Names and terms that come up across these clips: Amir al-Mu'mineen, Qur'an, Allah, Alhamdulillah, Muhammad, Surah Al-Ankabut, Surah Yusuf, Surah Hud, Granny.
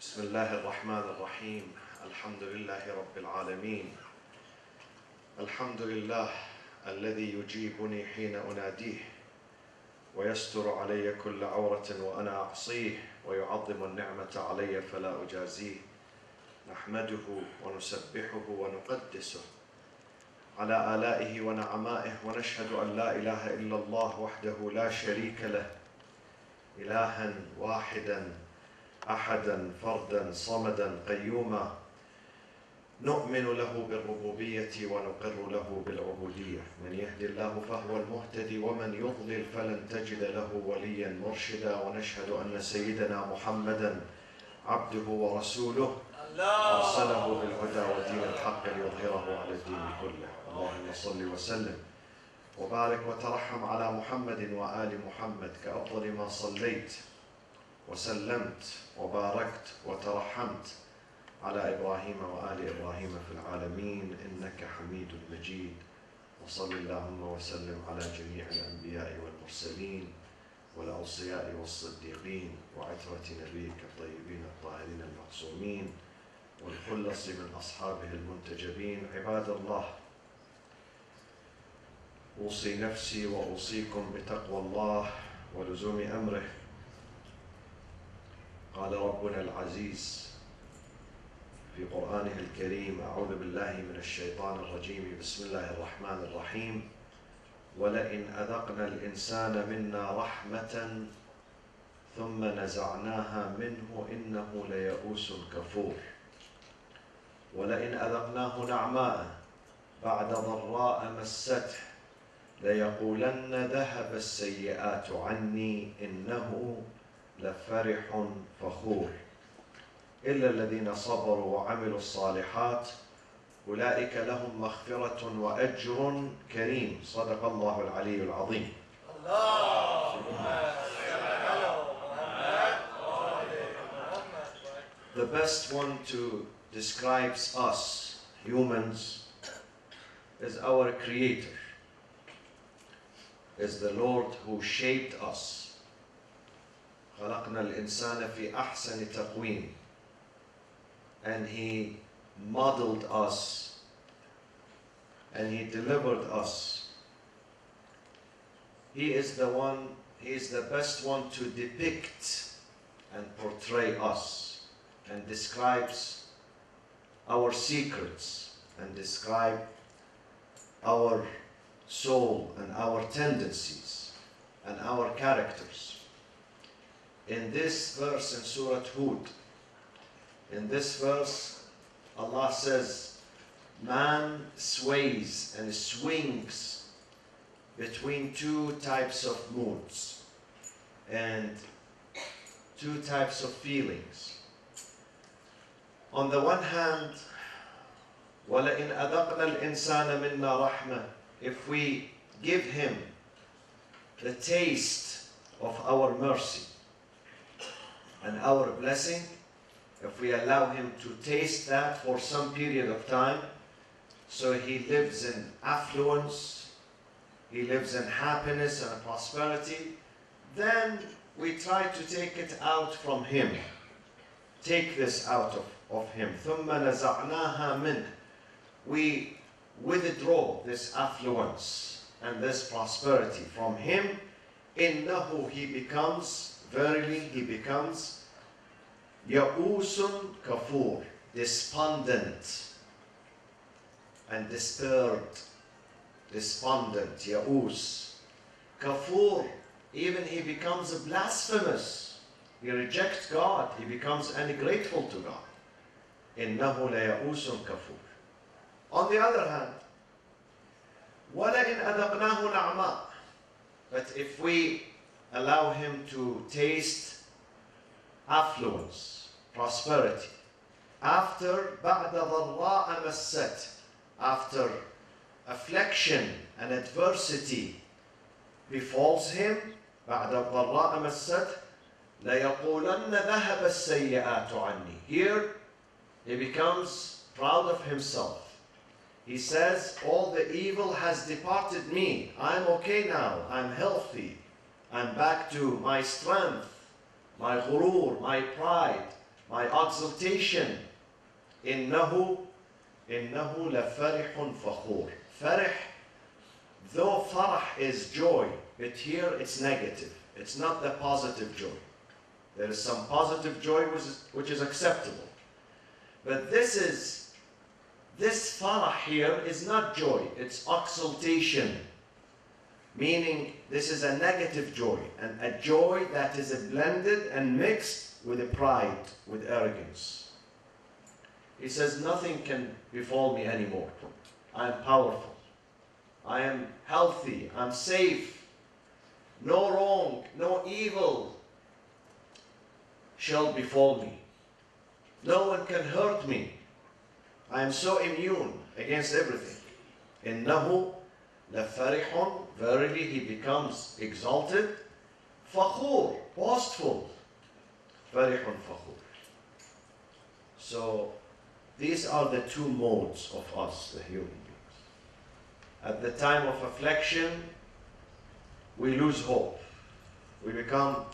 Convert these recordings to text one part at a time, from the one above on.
بسم الله الرحمن الرحيم الحمد لله رب العالمين الحمد لله الذي يجيبني حين أناديه ويستر علي كل عورة وأنا أعصيه ويعظم النعمة علي فلا أجازيه نحمده ونسبحه ونقدسه على آلائه ونعمائه ونشهد أن لا إله إلا الله وحده لا شريك له إلها واحدا أحدا فردا صمدا قيوما نؤمن له بالربوبية ونقر له بالعبودية من يهدي الله فهو المهتدي ومن يضلل فلن تجد له وليا مرشدا ونشهد أن سيدنا محمدا عبده ورسوله أرسله بالهدى ودين الحق ليظهره على الدين كله اللهم صل وسلم وبارك وترحم على محمد وآل محمد كأفضل ما صليت وسلمت وباركت وترحمت على إبراهيم وآل إبراهيم في العالمين إنك حميد مجيد وصل اللهم وسلم على جميع الأنبياء والمرسلين والأوصياء والصديقين وعترة نبيك الطيبين الطاهرين المعصومين والخلص من أصحابه المنتجبين عباد الله أوصي نفسي وأوصيكم بتقوى الله ولزوم أمره قال ربنا العزيز في قرآنه الكريم أعوذ بالله من الشيطان الرجيم بسم الله الرحمن الرحيم ولئن أذقنا الإنسان منا رحمة ثم نزعناها منه إنه ليئوس كفور ولئن أذقناه نعماء بعد ضراء مسته ليقولن ذهب السيئات عني إنه لفرح فخور إلا الذين صبروا وعملوا الصالحات أولئك لهم مغفرة وأجر كريم صدق الله العلي العظيم The best one to describes us humans is our Creator, is the Lord who shaped us. خلقنا الإنسان في أحسن تقويم and He modeled us and He delivered us. He is the best one to depict and portray us and describes our secrets and describe our soul and our tendencies and our characters. In this verse in Surah Hud, in this verse, Allah says, man sways and swings between two types of moods and two types of feelings. On the one hand, وَلَئِنْ أَذَقْنَا الْإِنسَانَ مِنَّا رَحْمَةً if we give him the taste of our mercy and our blessing, if we allow him to taste that for some period of time, so he lives in affluence, he lives in happiness and prosperity, then we try to take it out from him, take this out of him. ثُمَّ نَزَعْنَاهَا مِنْهُ we withdraw this affluence and this prosperity from him. إِنَّهُ he becomes verily, he becomes Ya'usun Kafur, despondent and despaired. Despondent, Ya'us. Kafur, even he becomes blasphemous. He rejects God, he becomes ungrateful to God. Innahu la Ya'usun Kafur. On the other hand, وَلَئِنْ أَذَقْنَاهُ نَعْمَةً but if we allow him to taste affluence, prosperity. After بعد ضراء مسته, after affliction and adversity befalls him, بعد ضراء مسته ليقولن ذهب السيئات عني. Here he becomes proud of himself. He says, all the evil has departed me. I'm okay now. I'm healthy. I'm back to my strength, my ghurur, my pride, my exaltation. إِنَّهُ لَفَرِحٌ فَخُورٌ. Farih, though farah is joy, but here it's negative. It's not the positive joy. There is some positive joy which is acceptable. But this farah here is not joy, it's exaltation. Meaning this is a negative joy, and a joy that is blended and mixed with a pride, with arrogance. He says, nothing can befall me anymore. I am powerful. I am healthy. I'm safe. No wrong, no evil shall befall me. No one can hurt me. I am so immune against everything. إِنَّهُ لَفَرِحٌ. Verily he becomes exalted. فَخُورٌ. Boastful. فَرِحٌ فَخُورٌ. So these are the two modes of us, the human beings. At the time of affliction, we lose hope. We become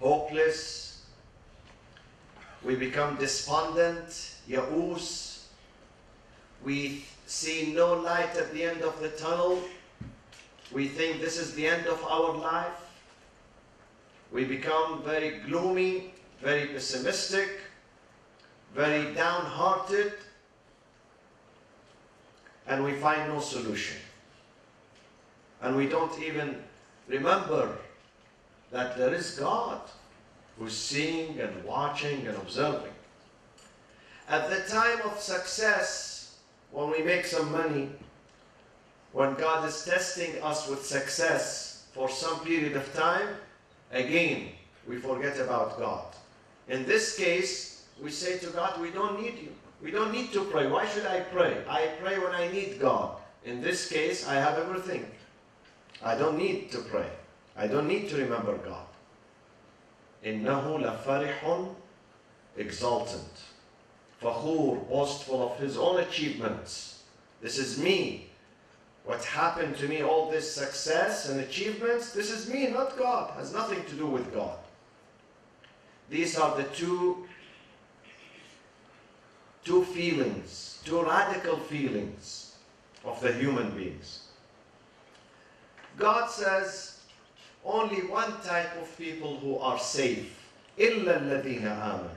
hopeless. We become despondent, yaoos. We see no light at the end of the tunnel. We think this is the end of our life. We become very gloomy, very pessimistic, very downhearted, and we find no solution. And we don't even remember that there is God who's seeing and watching and observing. At the time of success, when we make some money, when God is testing us with success for some period of time, again, we forget about God. In this case, we say to God, we don't need you. We don't need to pray. Why should I pray? I pray when I need God. In this case, I have everything. I don't need to pray. I don't need to remember God. إِنَّهُ لَفَرِحٌ. Exultant. Fakhur, boastful of his own achievements. This is me. What happened to me, all this success and achievements, this is me, not God. Has nothing to do with God. These are the two feelings, two radical feelings of the human beings. God says, only one type of people who are safe. إِلَّا الَّذِينَ آمَنُوا.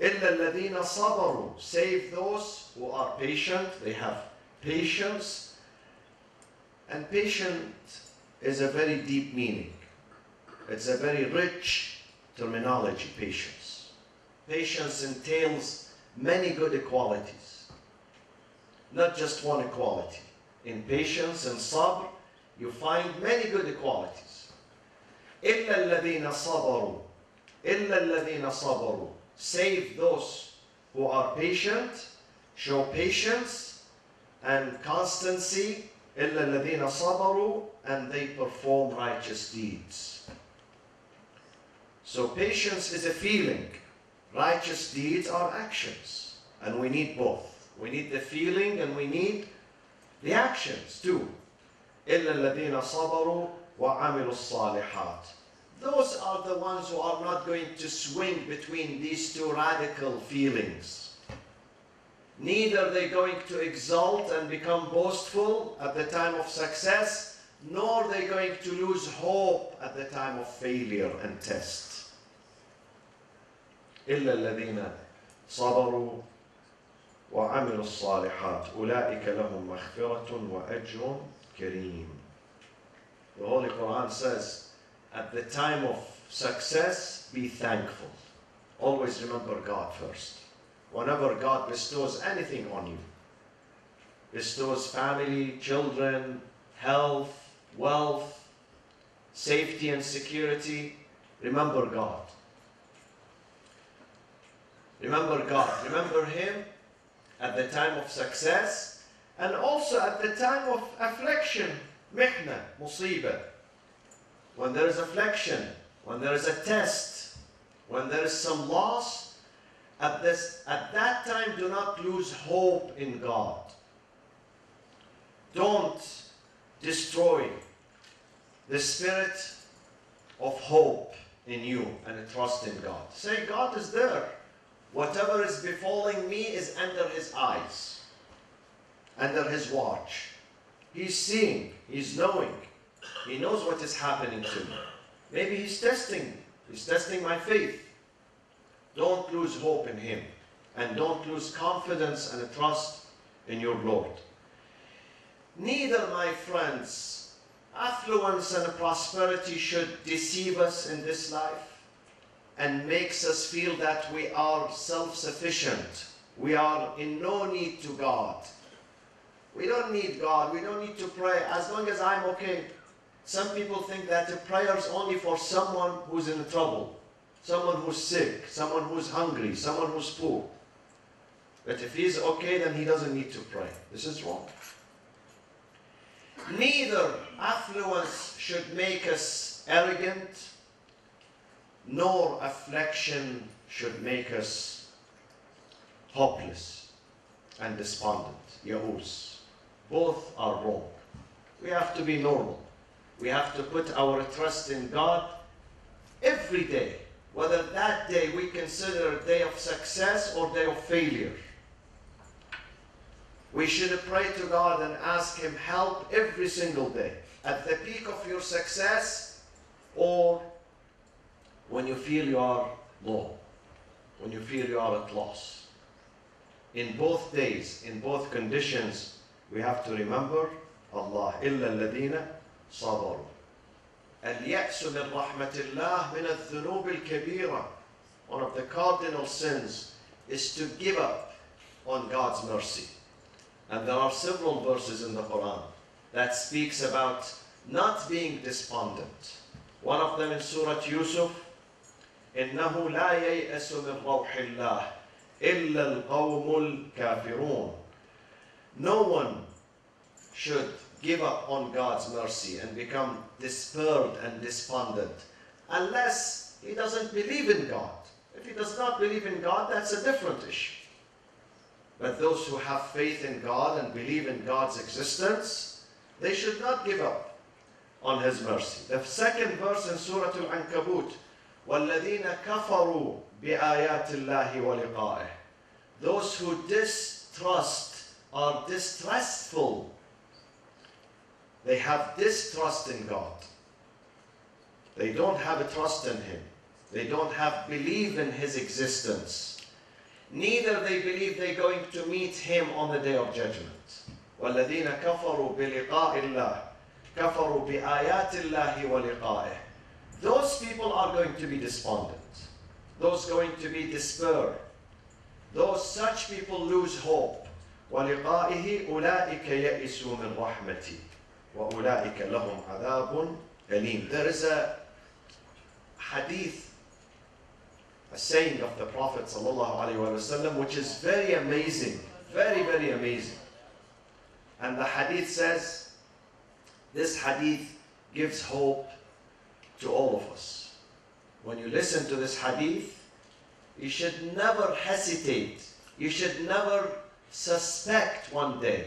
إِلَّا الَّذِينَ صَبَرُوا. Save those who are patient. They have patience. And patient is a very deep meaning. It's a very rich terminology, patience. Patience entails many good qualities, not just one quality. In patience and sabr, you find many good qualities. إِلَّا الَّذِينَ صَبَرُوا. إِلَّا الَّذِينَ صَبَرُوا. Save those who are patient, show patience and constancy, إِلَّا الَّذِينَ صَبَرُوا, and they perform righteous deeds. So patience is a feeling. Righteous deeds are actions. And we need both. We need the feeling and we need the actions too. إِلَّا الَّذِينَ صَبَرُوا وَعَمِلُوا الصَّالِحَاتِ. Those are the ones who are not going to swing between these two radical feelings. Neither are they going to exult and become boastful at the time of success, nor are they going to lose hope at the time of failure and test. إِلَّا الَّذِينَ صَبَرُوا وَعَمِلُوا الصَّالِحَاتِ أُولَٰئِكَ لَهُمْ مَغْفِرَةٌ وَأَجْرٌ كَرِيمٌ. The Holy Quran says, at the time of success, be thankful. Always remember God first. Whenever God bestows anything on you, bestows family, children, health, wealth, safety and security, remember God. Remember God. Remember Him at the time of success and also at the time of affliction, mihna, musibah. When there is affliction, when there is a test, when there is some loss, at that time do not lose hope in God. Don't destroy the spirit of hope in you and trust in God. Say, God is there. Whatever is befalling me is under His eyes, under His watch. He's seeing, He's knowing, He knows what is happening to me. Maybe He's testing me. He's testing my faith. Don't lose hope in Him, and don't lose confidence and trust in your Lord. Neither, my friends, affluence and prosperity should deceive us in this life and makes us feel that we are self-sufficient. We are in no need to God. We don't need God. We don't need to pray as long as I'm okay. Some people think that the prayer is only for someone who's in trouble, someone who's sick, someone who's hungry, someone who's poor. But if he's okay, then he doesn't need to pray. This is wrong. Neither affluence should make us arrogant, nor affliction should make us hopeless and despondent. Yahoos. Both are wrong. We have to be normal. We have to put our trust in God every day, whether that day we consider a day of success or day of failure. We should pray to God and ask Him help every single day, at the peak of your success or when you feel you are low, when you feel you are at loss. In both days, in both conditions, we have to remember Allah. إِلَّا الَّذِينَ صبروا اليأس من رحمة الله من الذنوب الكبيرة. One of the cardinal sins is to give up on God's mercy. And there are several verses in the Quran that speaks about not being despondent. One of them in Surah Yusuf, إنه لا ييأس من روح الله إلا القوم الكافرون. No one should give up on God's mercy and become despaired and despondent unless he doesn't believe in God. If he does not believe in God, that's a different issue. But those who have faith in God and believe in God's existence, they should not give up on His mercy. The second verse in Surah Al-Ankabut, وَالَّذِينَ كَفَرُوا بِآيَاتِ اللَّهِ وَلِقَائِهِ. Those who distrust, are distrustful. They have distrust in God. They don't have a trust in Him. They don't have belief in His existence. Neither they believe they're going to meet Him on the Day of Judgment. وَالَّذِينَ كَفَرُوا بِلِقَاءِ اللَّهِ كَفَرُوا بِآيَاتِ اللَّهِ وَلِقَائِهِ. Those people are going to be despondent. Those going to be despair. Those such people lose hope. وَلِقَائِهِ أُولَٰئِكَ يَئِسُوا مِنْ رَحْمَتِهِ. There is a hadith, a saying of the Prophet ﷺ, which is very amazing, very, very amazing. And the hadith says, this hadith gives hope to all of us. When you listen to this hadith, you should never hesitate. You should never suspect one day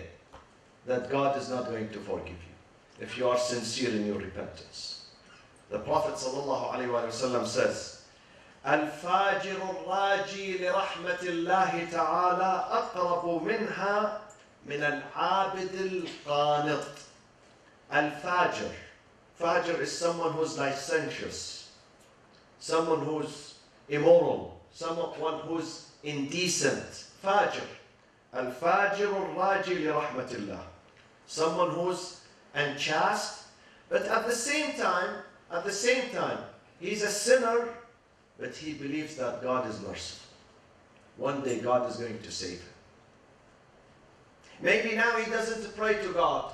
that God is not going to forgive you, if you are sincere in your repentance. The Prophet ﷺ says, الفاجر الراجي لرحمة الله تعالى أقرب منها من العابد القانط. الفاجر. Fajr is someone who's licentious, someone who's immoral, someone who's indecent. Fajr. الفاجر الراجي لرحمة الله. Someone who's and chaste, but at the same time, he's a sinner, but he believes that God is merciful. One day God is going to save him. Maybe now he doesn't pray to God,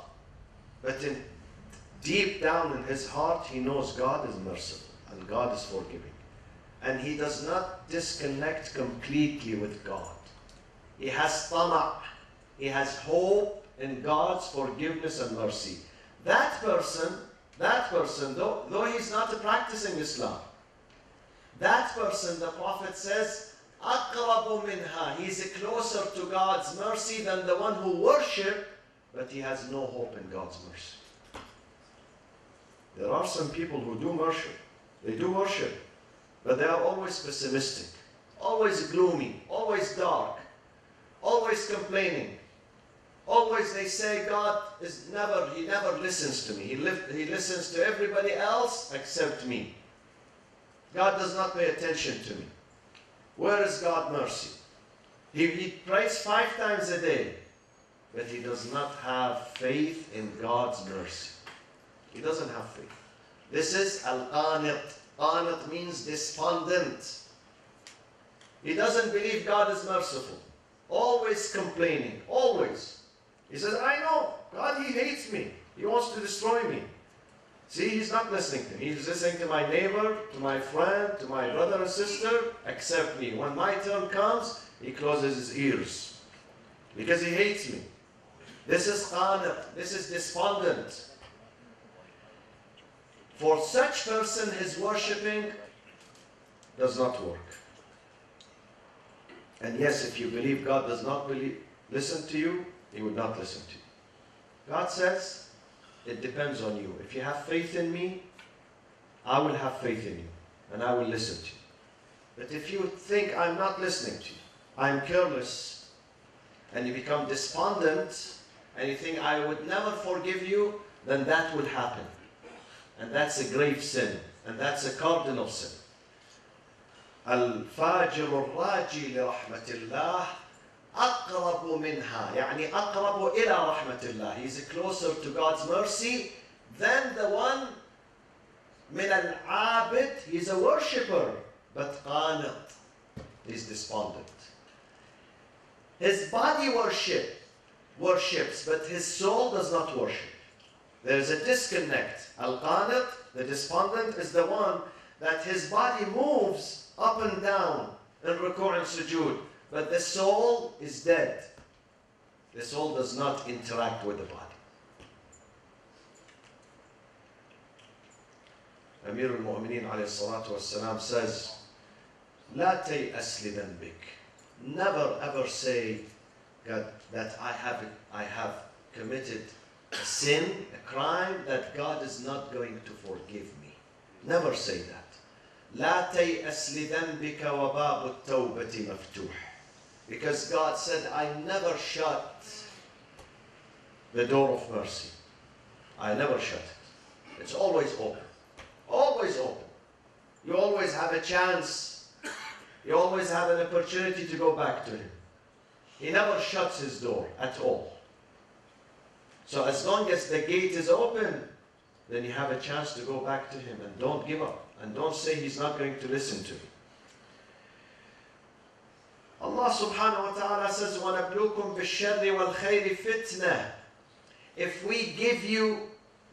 but deep down in his heart, he knows God is merciful and God is forgiving. And he does not disconnect completely with God. He has tama', he has hope in God's forgiveness and mercy. That person, though he's not practicing Islam, that person, the Prophet says, أَقْرَبُ مِنْهَا. He's closer to God's mercy than the one who worships, but he has no hope in God's mercy. There are some people who do worship, They do worship, but they are always pessimistic, always gloomy, always dark, always complaining. Always they say God is never, he never listens to me. He listens to everybody else except me. God does not pay attention to me. Where is God's mercy? He prays 5 times a day, but he does not have faith in God's mercy. He doesn't have faith. This is al-qanit. Qanit means despondent. He doesn't believe God is merciful. Always complaining, always. He says, I know, God, he hates me. He wants to destroy me. See, he's not listening to me. He's listening to my neighbor, to my friend, to my brother and sister, except me. When my turn comes, he closes his ears because he hates me. This is qanit. This is despondent. For such person, his worshipping does not work. And yes, if you believe God does not listen to you, he would not listen to you. God says, it depends on you. If you have faith in me, I will have faith in you, and I will listen to you. But if you think I'm not listening to you, I'm careless, and you become despondent, and you think I would never forgive you, then that would happen. And that's a grave sin, and that's a cardinal sin. الفاجر الراجي لرحمة الله أقرب منها يعني أقرب إلى رحمة الله. He is closer to God's mercy than the one من العابد. He is a worshipper, but قانط. He is despondent. His body worships, but his soul does not worship. There is a disconnect. Al-qanit, the despondent, is the one that his body moves up and down in ruku' and sujood, but the soul is dead. The soul does not interact with the body. Amir al-Mu'mineen alayhi salatu wassalam says, "La tay'as li dhanbik." Never ever say, God, that I have committed a sin, a crime that God is not going to forgive me. Never say that. لا تيأس لذنبك وباب التوبة مفتوح. Because God said, I never shut the door of mercy. I never shut it. It's always open. Always open. You always have a chance. You always have an opportunity to go back to him. He never shuts his door at all. So as long as the gate is open, then you have a chance to go back to him, and don't give up. And don't say he's not going to listen to me. Allah subhanahu wa ta'ala says, وَنَبْلُوكُمْ بِالشَّرِّ وَالْخَيْرِ فِتْنَةً. If we give you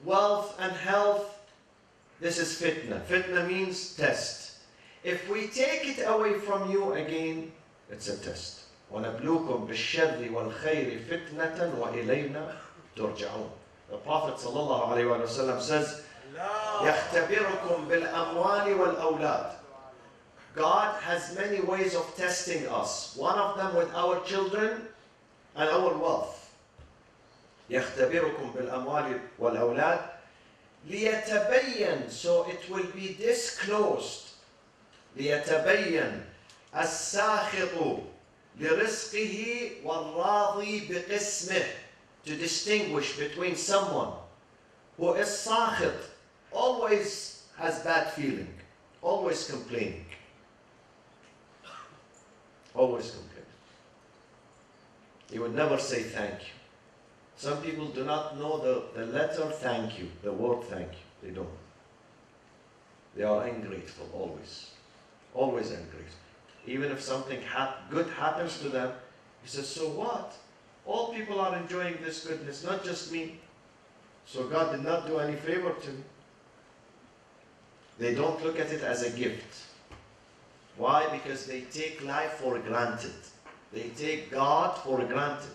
wealth and health, this is fitna. Fitna means test. If we take it away from you again, it's a test. وَنَبْلُوكُمْ بِالشَّرِّ وَالْخَيْرِ فِتْنَةً وَإِلَيْنَا تُرْجَعُونَ. The Prophet sallallahu alayhi wa sallam says, يختبركم بالأموال والأولاد. God has many ways of testing us. One of them with our children and our wealth. يختبركم بالأموال والأولاد ليتبين. So it will be disclosed. ليتبين الساخط لرزقه والراضي بقسمه. To distinguish between someone who is ساخط, always has bad feeling, always complaining, always complaining. He would never say thank you. Some people do not know the letter thank you, the word thank you. They don't. They are ungrateful, always. Always ungrateful. Even if something good happens to them, he says, so what? All people are enjoying this goodness, not just me. So God did not do any favor to me. They don't look at it as a gift. Why? Because they take life for granted. They take God for granted.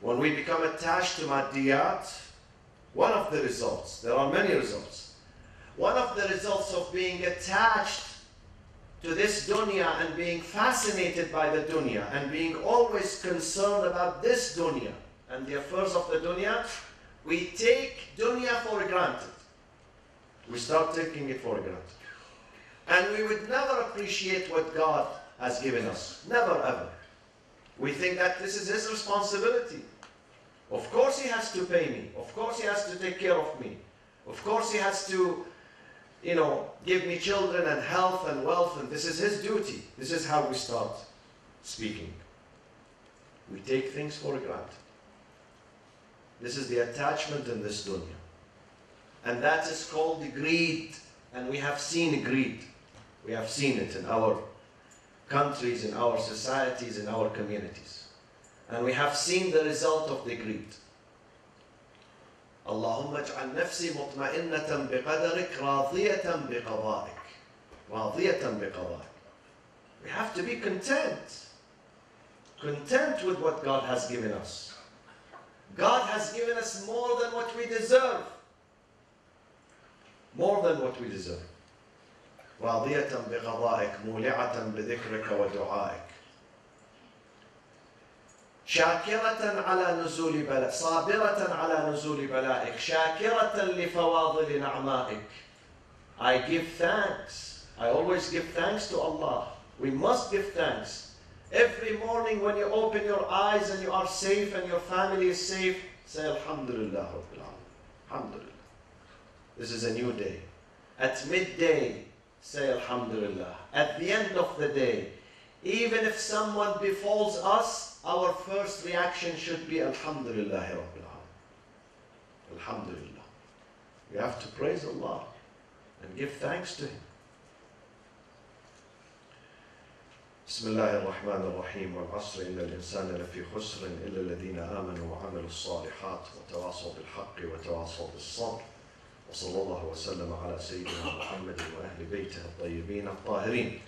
When we become attached to maddiyat, one of the results, there are many results, one of the results of being attached to this dunya and being fascinated by the dunya and being always concerned about this dunya and the affairs of the dunya, we take dunya for granted. We start taking it for granted. And we would never appreciate what God has given us. Never, ever. We think that this is His responsibility. Of course He has to pay me. Of course He has to take care of me. Of course He has to, you know, give me children and health and wealth, and this is His duty. This is how we start speaking. We take things for granted. This is the attachment in this dunya. And that is called the greed. And we have seen greed. We have seen it in our countries, in our societies, in our communities. And we have seen the result of the greed. اللهم اجعل نفسي مطمئنة بقدرك راضية بقضائك. We have to be content. Content with what God has given us. God has given us more than what we deserve. More than what we deserve. راضية بقضائك مولعة بذكرك ودعائك. شاكرة على نزول بلاء صابرة على نزول بلائك شاكرة لفواضل نعمائك. I give thanks. I always give thanks to Allah. We must give thanks. Every morning when you open your eyes and you are safe and your family is safe, say Alhamdulillah Rabbil Alamin. Alhamdulillah. This is a new day. At midday, say Alhamdulillah. At the end of the day, even if someone befalls us, our first reaction should be Alhamdulillah Rabbil Alamin. Alhamdulillah. We have to praise Allah and give thanks to Him. بسم الله الرحمن الرحيم والعصر إن الإنسان لفي خسر إلا الذين آمنوا وعملوا الصالحات وتواصوا بالحق وتواصوا بالصبر وصلى الله وسلم على سيدنا محمد وأهل بيته الطيبين الطاهرين.